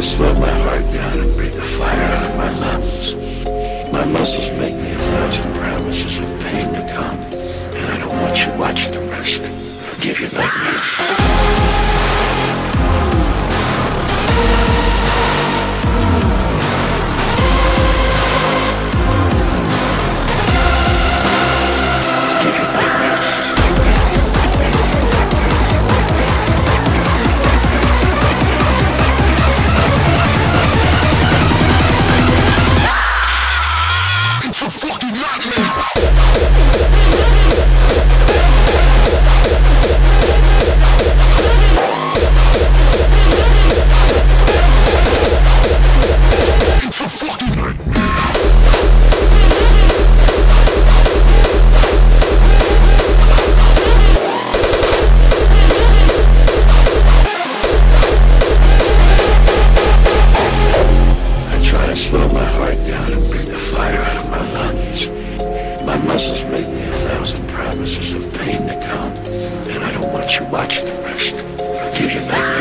I slow my heart down and breathe the fire out of my lungs. My muscles make me a fragile promises of pain to come. And I don't want you watching the rest. I'll give you like me. Promises of pain to come, and I don't want you watching the rest. I'll give you that.